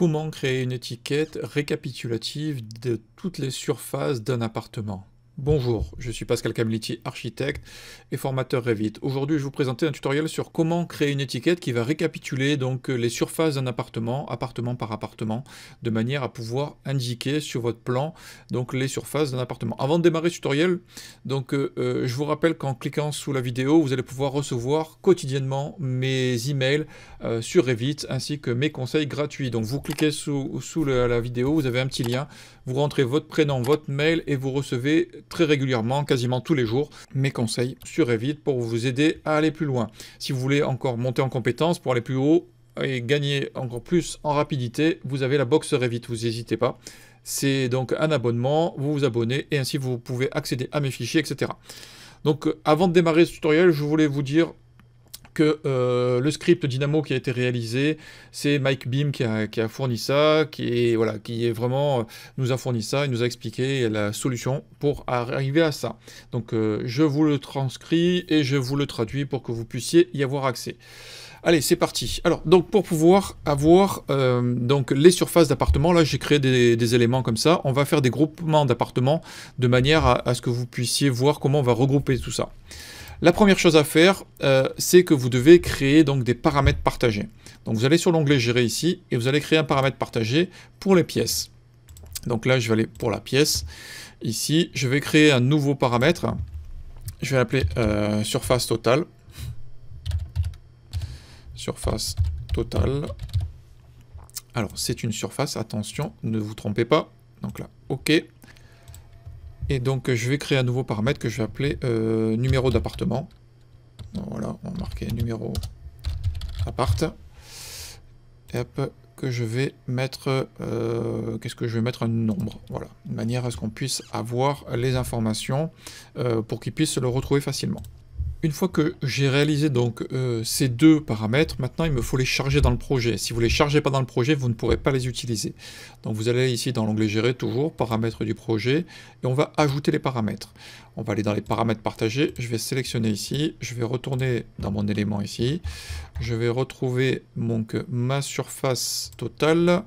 Comment créer une étiquette récapitulative de toutes les surfaces d'un appartement? Bonjour, je suis Pascal Camliti, architecte et formateur Revit. Aujourd'hui, je vais vous présenter un tutoriel sur comment créer une étiquette qui va récapituler donc les surfaces d'un appartement, appartement par appartement, de manière à pouvoir indiquer sur votre plan donc les surfaces d'un appartement. Avant de démarrer ce tutoriel, donc, je vous rappelle qu'en cliquant sous la vidéo, vous allez pouvoir recevoir quotidiennement mes emails sur Revit ainsi que mes conseils gratuits. Donc vous cliquez sous la vidéo, vous avez un petit lien, vous rentrez votre prénom, votre mail et vous recevez très régulièrement, quasiment tous les jours, mes conseils sur Revit pour vous aider à aller plus loin. Si vous voulez encore monter en compétences pour aller plus haut et gagner encore plus en rapidité, vous avez la box Revit, vous n'hésitez pas. C'est donc un abonnement, vous vous abonnez et ainsi vous pouvez accéder à mes fichiers, etc. Donc avant de démarrer ce tutoriel, je voulais vous dire que le script Dynamo qui a été réalisé, c'est Mike Beam qui a fourni ça, nous a fourni ça, il nous a expliqué la solution pour arriver à ça. Donc je vous le transcris et je vous le traduis pour que vous puissiez y avoir accès. Allez, c'est parti. Alors, donc pour pouvoir avoir donc les surfaces d'appartements, là j'ai créé des éléments comme ça. On va faire des groupements d'appartements de manière à ce que vous puissiez voir comment on va regrouper tout ça. La première chose à faire, c'est que vous devez créer donc des paramètres partagés. Donc vous allez sur l'onglet Gérer ici et vous allez créer un paramètre partagé pour les pièces. Donc là, je vais aller pour la pièce. Ici, je vais créer un nouveau paramètre. Je vais l'appeler surface totale. Surface totale. Alors c'est une surface. Attention, ne vous trompez pas. Donc là, OK. Et donc je vais créer un nouveau paramètre que je vais appeler numéro d'appartement. Voilà, on va marquer numéro appart. Et hop, que je vais mettre, qu'est-ce que je vais mettre, un nombre. Voilà, de manière à ce qu'on puisse avoir les informations pour qu'ils puissent le retrouver facilement. Une fois que j'ai réalisé donc ces deux paramètres, maintenant il me faut les charger dans le projet. Si vous ne les chargez pas dans le projet, vous ne pourrez pas les utiliser. Donc vous allez ici dans l'onglet Gérer, toujours, paramètres du projet, et on va ajouter les paramètres. On va aller dans les paramètres partagés, je vais sélectionner ici, je vais retourner dans mon élément ici, je vais retrouver donc ma surface totale,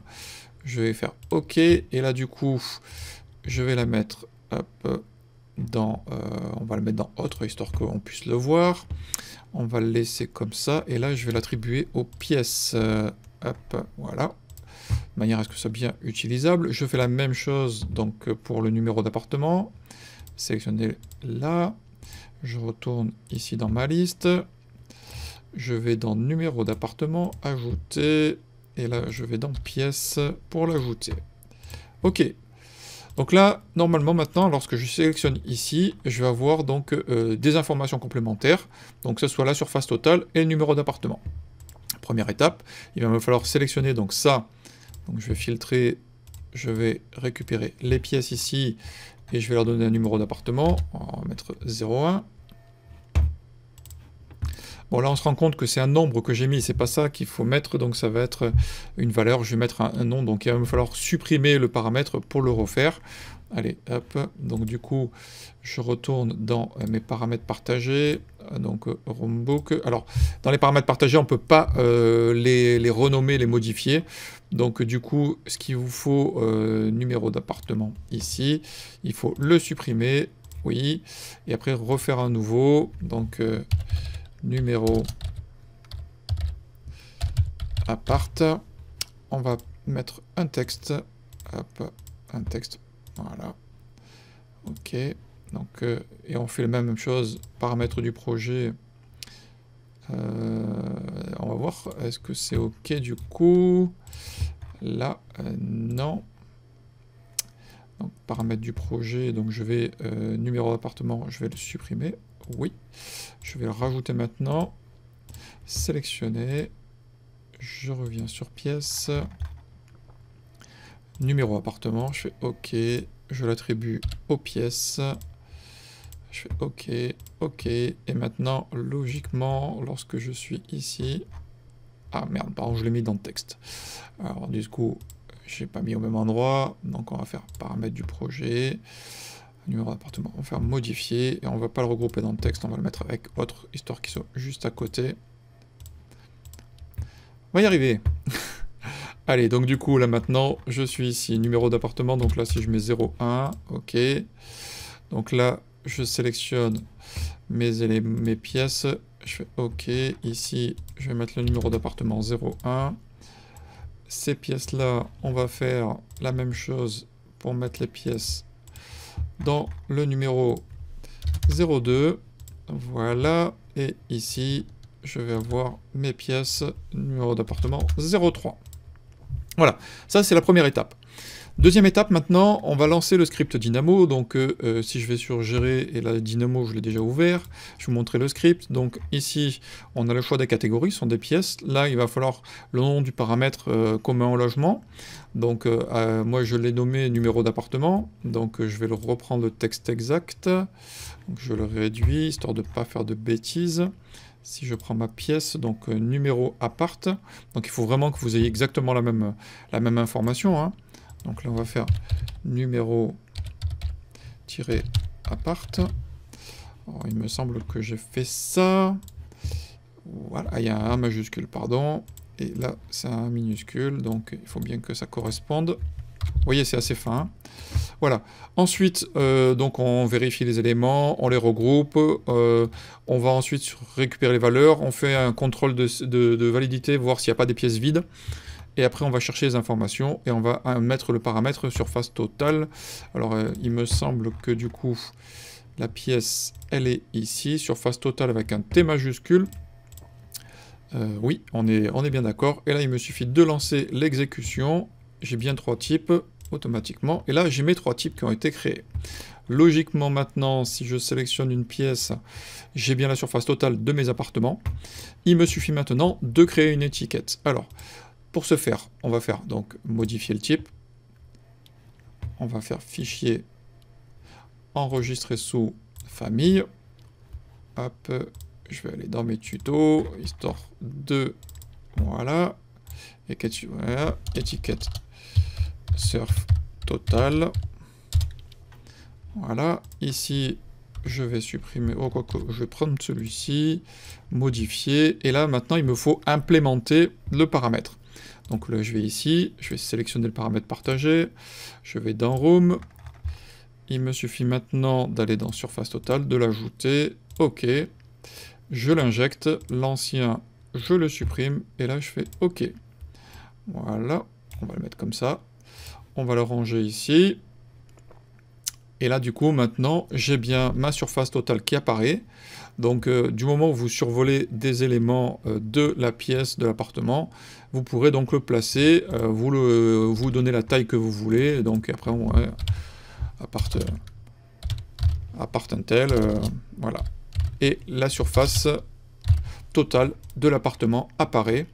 je vais faire OK, et là du coup, je vais la mettre, hop, on va le mettre dans autre, histoire qu'on puisse le voir. On va le laisser comme ça, et là je vais l'attribuer aux pièces. Hop, voilà, de manière à ce que ce soit bien utilisable. Je fais la même chose donc pour le numéro d'appartement. Sélectionnez là, je retourne ici dans ma liste, je vais dans numéro d'appartement, ajouter, et là je vais dans pièces pour l'ajouter. OK. Donc là, normalement, maintenant, lorsque je sélectionne ici, je vais avoir donc des informations complémentaires, donc que ce soit la surface totale et le numéro d'appartement. Première étape, il va me falloir sélectionner donc ça. Donc je vais filtrer, je vais récupérer les pièces ici et je vais leur donner un numéro d'appartement. On va mettre 01. Bon, là on se rend compte que c'est un nombre que j'ai mis, c'est pas ça qu'il faut mettre, donc ça va être une valeur, je vais mettre un nom, donc il va me falloir supprimer le paramètre pour le refaire. Allez, hop, donc du coup, je retourne dans mes paramètres partagés, donc Roombook. Alors, dans les paramètres partagés, on ne peut pas les renommer, les modifier. Donc du coup, ce qu'il vous faut, numéro d'appartement ici, il faut le supprimer, oui, et après refaire un nouveau, donc... numéro appart, on va mettre un texte, hop, un texte, voilà, OK, donc, et on fait la même chose, paramètres du projet, on va voir, est-ce que c'est OK du coup, là, non, donc paramètres du projet, donc je vais, numéro d'appartement, je vais le supprimer, oui, je vais le rajouter maintenant, sélectionner, je reviens sur pièce, numéro appartement, je fais OK, je l'attribue aux pièces, je fais OK, OK, et maintenant logiquement lorsque je suis ici, ah merde, pardon, je l'ai mis dans le texte, alors du coup j'ai pas mis au même endroit, donc on va faire paramètres du projet, numéro d'appartement, on va faire modifier et on va pas le regrouper dans le texte, on va le mettre avec autre histoire qui soit juste à côté. On va y arriver. Allez, donc du coup, là maintenant, je suis ici, numéro d'appartement. Donc là, si je mets 01, ok. Donc là, je sélectionne mes pièces. Je fais OK. Ici, je vais mettre le numéro d'appartement 01. Ces pièces-là, on va faire la même chose pour mettre les pièces dans le numéro 02. Voilà. Et ici, je vais avoir mes pièces numéro d'appartement 03. Voilà, ça c'est la première étape. Deuxième étape maintenant, on va lancer le script Dynamo. Donc si je vais sur Gérer, et la Dynamo je l'ai déjà ouvert, je vais vous montrer le script. Donc ici, on a le choix des catégories, ce sont des pièces. Là, il va falloir le nom du paramètre commun au logement. Donc moi je l'ai nommé numéro d'appartement. Donc je vais le reprendre le texte exact. Donc, je le réduis, histoire de ne pas faire de bêtises. Si je prends ma pièce, donc numéro appart, donc il faut vraiment que vous ayez exactement la même information, hein. Donc là on va faire numéro-appart. Il me semble que j'ai fait ça. Voilà, il y a un A majuscule, pardon. Et là c'est un A minuscule, donc il faut bien que ça corresponde. Vous voyez, c'est assez fin, hein. Voilà. Ensuite, donc on vérifie les éléments, on les regroupe, on va ensuite récupérer les valeurs, on fait un contrôle de validité, voir s'il n'y a pas des pièces vides. Et après, on va chercher les informations et on va mettre le paramètre surface totale. Alors, il me semble que du coup, la pièce, elle est ici, surface totale avec un T majuscule. Oui, on est bien d'accord. Et là, il me suffit de lancer l'exécution. J'ai bien 3 types automatiquement. Et là, j'ai mes 3 types qui ont été créés. Logiquement, maintenant, si je sélectionne une pièce, j'ai bien la surface totale de mes appartements. Il me suffit maintenant de créer une étiquette. Alors, pour ce faire, on va faire donc modifier le type. On va faire fichier, enregistrer sous famille. Hop, je vais aller dans mes tutos, histoire de... Voilà. Voilà, étiquette surf total. Voilà, ici je vais supprimer, oh quoi que, je vais prendre celui-ci, modifier, et là maintenant il me faut implémenter le paramètre. Donc là je vais ici, je vais sélectionner le paramètre partagé, je vais dans Room, il me suffit maintenant d'aller dans surface totale, de l'ajouter, ok, je l'injecte, l'ancien je le supprime, et là je fais ok. Voilà, on va le mettre comme ça, on va le ranger ici, et là du coup maintenant j'ai bien ma surface totale qui apparaît. Donc du moment où vous survolez des éléments de la pièce, de l'appartement, vous pourrez donc le placer, vous donnez la taille que vous voulez, donc après on va appart Intel, voilà, et la surface totale de l'appartement apparaît.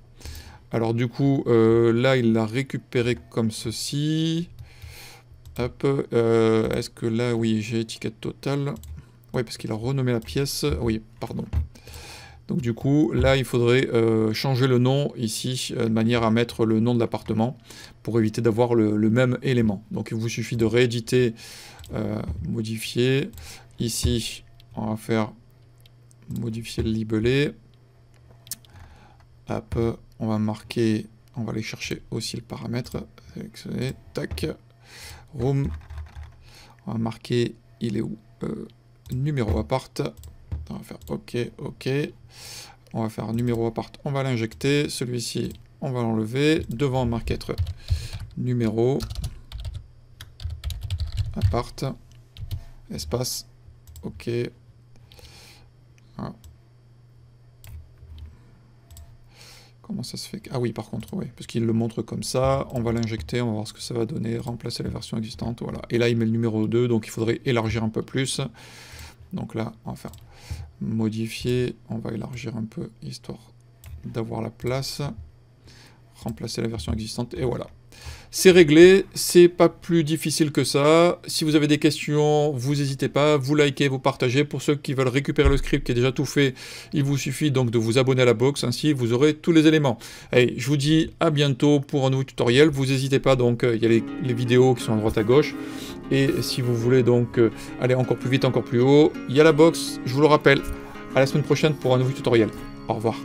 Alors du coup, là, il l'a récupéré comme ceci. Hop, est-ce que là, oui, j'ai étiquette totale. Oui, parce qu'il a renommé la pièce. Oui, pardon. Donc du coup, là, il faudrait changer le nom ici, de manière à mettre le nom de l'appartement, pour éviter d'avoir le même élément. Donc il vous suffit de rééditer, modifier. Ici, on va faire modifier le libellé. Hop. On va marquer, on va aller chercher aussi le paramètre, sélectionner, tac, room, on va marquer, il est où, numéro appart, on va faire ok, ok, on va faire numéro appart, on va l'injecter, celui-ci, on va l'enlever, devant marquer être numéro appart, espace, ok, voilà. Comment ça se fait? Ah oui, par contre, oui, parce qu'il le montre comme ça. On va l'injecter, on va voir ce que ça va donner. Remplacer la version existante, voilà. Et là, il met le numéro 2, donc il faudrait élargir un peu plus. Donc là, on va faire modifier. On va élargir un peu, histoire d'avoir la place. Remplacer la version existante, et voilà. C'est réglé, c'est pas plus difficile que ça. Si vous avez des questions, vous n'hésitez pas, vous likez, vous partagez. Pour ceux qui veulent récupérer le script qui est déjà tout fait, il vous suffit donc de vous abonner à la box, ainsi vous aurez tous les éléments. Allez, je vous dis à bientôt pour un nouveau tutoriel. Vous n'hésitez pas, donc il y a les vidéos qui sont à droite à gauche. Et si vous voulez donc aller encore plus vite, encore plus haut, il y a la box, je vous le rappelle. À la semaine prochaine pour un nouveau tutoriel. Au revoir.